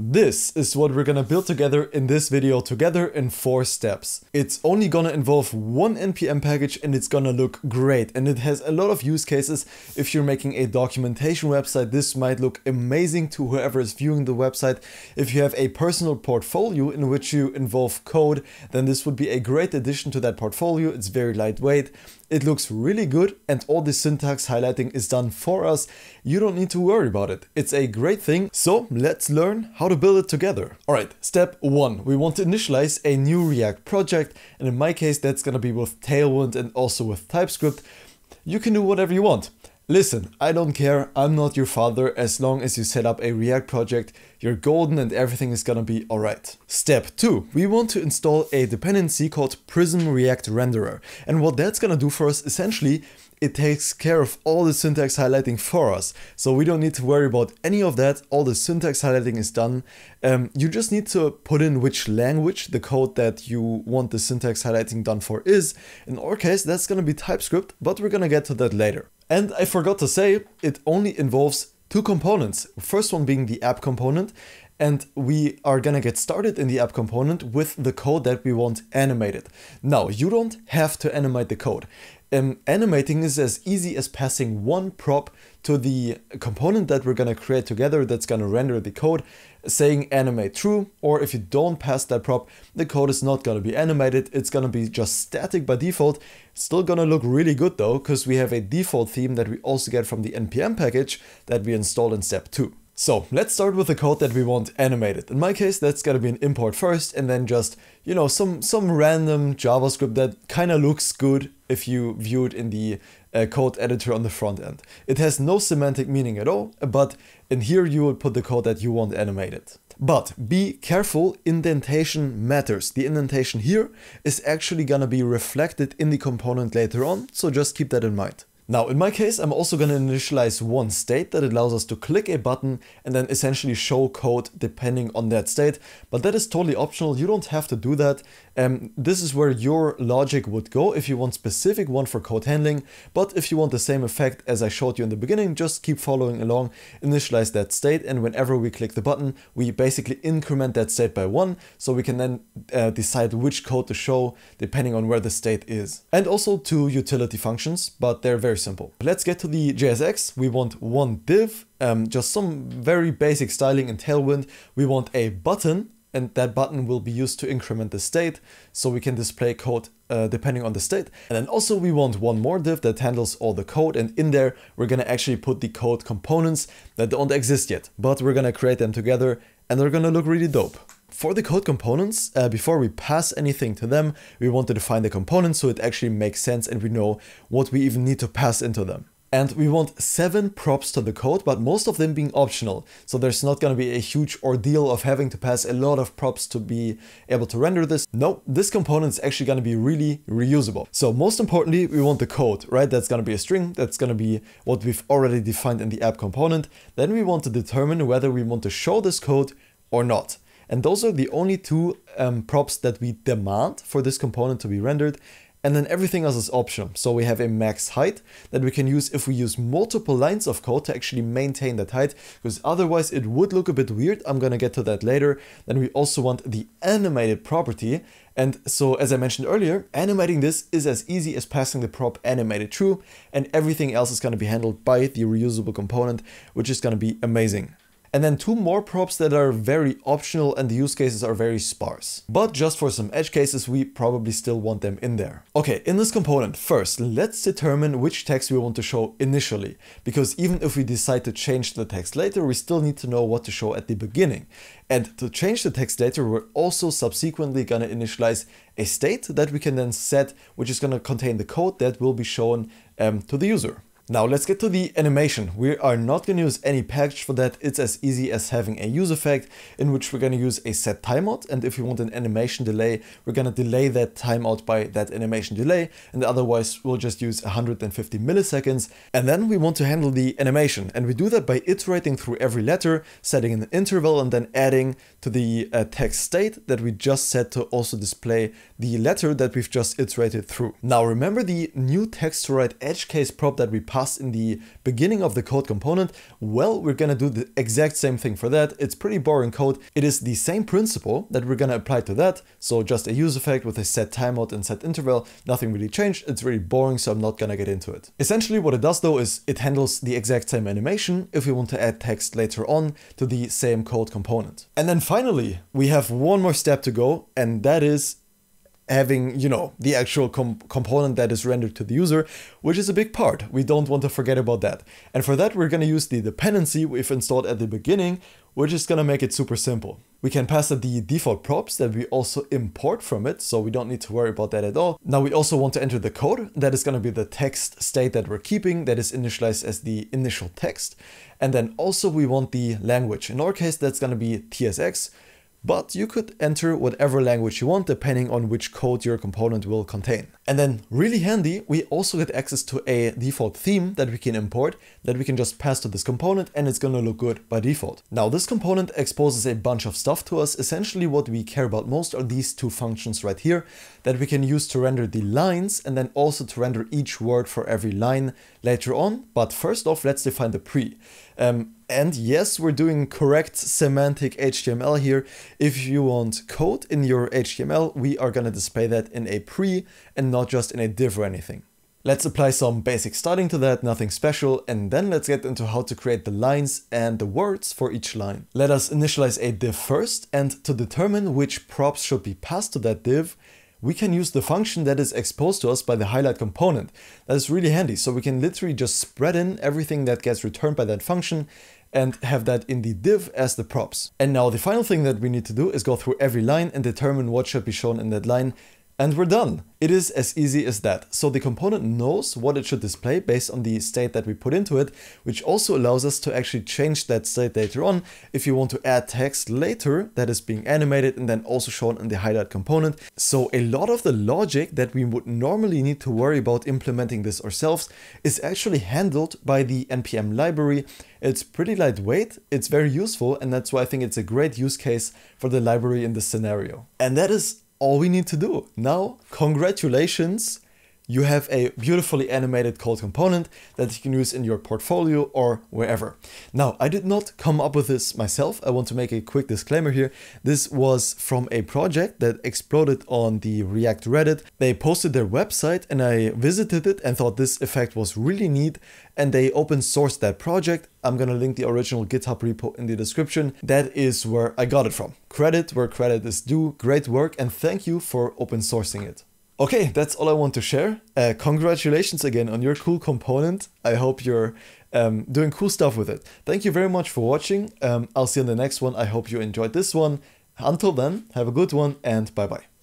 This is what we're gonna build together in this video, together in 4 steps. It's only gonna involve 1 npm package and it's gonna look great. And it has a lot of use cases. If you're making a documentation website, this might look amazing to whoever is viewing the website. If you have a personal portfolio in which you involve code, then this would be a great addition to that portfolio. It's very lightweight. It looks really good and all the syntax highlighting is done for us. You don't need to worry about it. It's a great thing. So let's learn how to build it together. All right, step 1, we want to initialize a new React project. And in my case, that's gonna be with Tailwind and also with TypeScript. You can do whatever you want. Listen, I don't care. I'm not your father. As long as you set up a React project, you're golden and everything is gonna be all right. Step 2, we want to install a dependency called Prism React Renderer. And what that's gonna do for us, essentially, it takes care of all the syntax highlighting for us. So we don't need to worry about any of that. All the syntax highlighting is done. You just need to put in which language the code that you want the syntax highlighting done for is. In our case, that's gonna be TypeScript, but we're gonna get to that later. And I forgot to say, it only involves 2 components. First one being the app component. And we are gonna get started in the app component with the code that we want animated. Now, you don't have to animate the code. Animating is as easy as passing 1 prop to the component that we're gonna create together that's gonna render the code, saying animate true, or if you don't pass that prop, the code is not gonna be animated, it's gonna be just static by default. It's still gonna look really good though, because we have a default theme that we also get from the npm package that we installed in step 2. So let's start with the code that we want animated. In my case, that's gonna be an import first and then just, you know, some random JavaScript that kinda looks good if you view it in the code editor on the front end. It has no semantic meaning at all, but in here you would put the code that you want animated. But be careful, indentation matters. The indentation here is actually gonna be reflected in the component later on, so just keep that in mind. Now, in my case, I'm also going to initialize 1 state that allows us to click a button and then essentially show code depending on that state. But that is totally optional. You don't have to do that. This is where your logic would go if you want specific one for code handling. But if you want the same effect as I showed you in the beginning, just keep following along, initialize that state. And whenever we click the button, we basically increment that state by 1. So we can then decide which code to show depending on where the state is. And also 2 utility functions, but they're very simple. Let's get to the JSX. We want 1 div, just some very basic styling in Tailwind. We want a button, and that button will be used to increment the state, so we can display code depending on the state. And then also we want 1 more div that handles all the code, and in there we're gonna actually put the code components that don't exist yet, but we're gonna create them together and they're gonna look really dope. For the code components, before we pass anything to them, we want to define the components so it actually makes sense and we know what we even need to pass into them. And we want 7 props to the code, but most of them being optional. So there's not gonna be a huge ordeal of having to pass a lot of props to be able to render this. No, this component is actually gonna be really reusable. So most importantly, we want the code, right? That's gonna be a string. That's gonna be what we've already defined in the app component. Then we want to determine whether we want to show this code or not. And those are the only 2 props that we demand for this component to be rendered. And then everything else is optional. So we have a max height that we can use if we use multiple lines of code to actually maintain that height, because otherwise it would look a bit weird. I'm gonna get to that later. Then we also want the animated property. And so, as I mentioned earlier, animating this is as easy as passing the prop animated true, and everything else is gonna be handled by the reusable component, which is gonna be amazing. And then 2 more props that are very optional and the use cases are very sparse. But just for some edge cases, we probably still want them in there. Okay, in this component, first, let's determine which text we want to show initially. Because even if we decide to change the text later, we still need to know what to show at the beginning. And to change the text later, we're also subsequently going to initialize a state that we can then set, which is going to contain the code that will be shown to the user. Now let's get to the animation. We are not gonna use any package for that. It's as easy as having a use effect in which we're gonna use a set timeout. And if we want an animation delay, we're gonna delay that timeout by that animation delay. And otherwise we'll just use 150 milliseconds. And then we want to handle the animation. And we do that by iterating through every letter, setting an interval and then adding to the text state that we just set to also display the letter that we've just iterated through. Now remember the new text to right edge case prop that we passed pass in the beginning of the code component, well, we're gonna do the exact same thing for that. It's pretty boring code. It is the same principle that we're gonna apply to that. So just a use effect with a set timeout and set interval, nothing really changed. It's really boring, so I'm not gonna get into it. Essentially what it does though is it handles the exact same animation if we want to add text later on to the same code component. And then finally, we have one more step to go, and that is having, you know, the actual component that is rendered to the user, which is a big part. We don't want to forget about that. And for that, we're gonna use the dependency we've installed at the beginning, which is gonna make it super simple. We can pass it the default props that we also import from it, so we don't need to worry about that at all. Now we also want to enter the code. That is gonna be the text state that we're keeping, that is initialized as the initial text. And then also we want the language. In our case, that's gonna be TSX. But you could enter whatever language you want, depending on which code your component will contain. And then really handy, we also get access to a default theme that we can import, that we can just pass to this component, and it's gonna look good by default. Now this component exposes a bunch of stuff to us. Essentially what we care about most are these two functions right here that we can use to render the lines and then also to render each word for every line later on. But first off, let's define the pre. And yes, we're doing correct semantic HTML here. If you want code in your HTML, we are gonna display that in a pre and not just in a div or anything. Let's apply some basic styling to that, nothing special, and then let's get into how to create the lines and the words for each line. Let us initialize a div first, and to determine which props should be passed to that div, we can use the function that is exposed to us by the highlight component. That is really handy, so we can literally just spread in everything that gets returned by that function and have that in the div as the props. And now the final thing that we need to do is go through every line and determine what should be shown in that line, and we're done. It is as easy as that. So the component knows what it should display based on the state that we put into it, which also allows us to actually change that state later on if you want to add text later that is being animated and then also shown in the highlight component. So a lot of the logic that we would normally need to worry about implementing this ourselves is actually handled by the npm library. It's pretty lightweight, it's very useful, and that's why I think it's a great use case for the library in this scenario. And that is all we need to do. Now, congratulations, you have a beautifully animated code component that you can use in your portfolio or wherever. Now, I did not come up with this myself. I want to make a quick disclaimer here. This was from a project that exploded on the React Reddit. They posted their website and I visited it and thought this effect was really neat, and they open sourced that project. I'm gonna link the original GitHub repo in the description. That is where I got it from. Credit where credit is due. Great work, and thank you for open sourcing it. Okay, that's all I want to share. Congratulations again on your cool component. I hope you're doing cool stuff with it. Thank you very much for watching. I'll see you in the next one. I hope you enjoyed this one. Until then, have a good one and bye-bye.